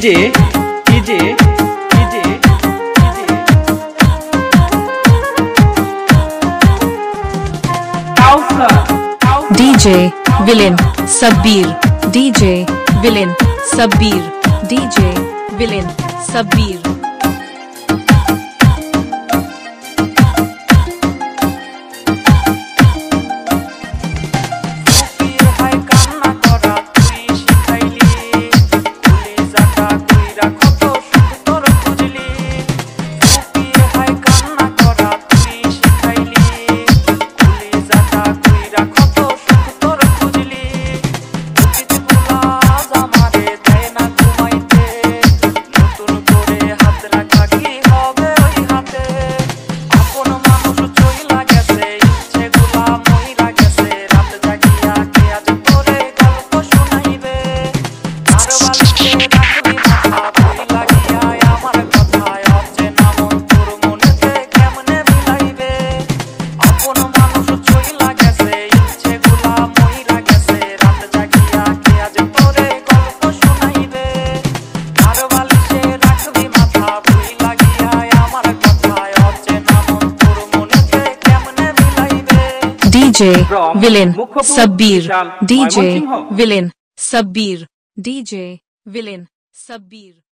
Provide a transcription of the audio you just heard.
DJ Villain Sabbir, DJ Villain Sabbir, DJ Villain Sabbir. DJ Villain Sabbir, DJ Villain Sabbir, DJ Villain Sabbir.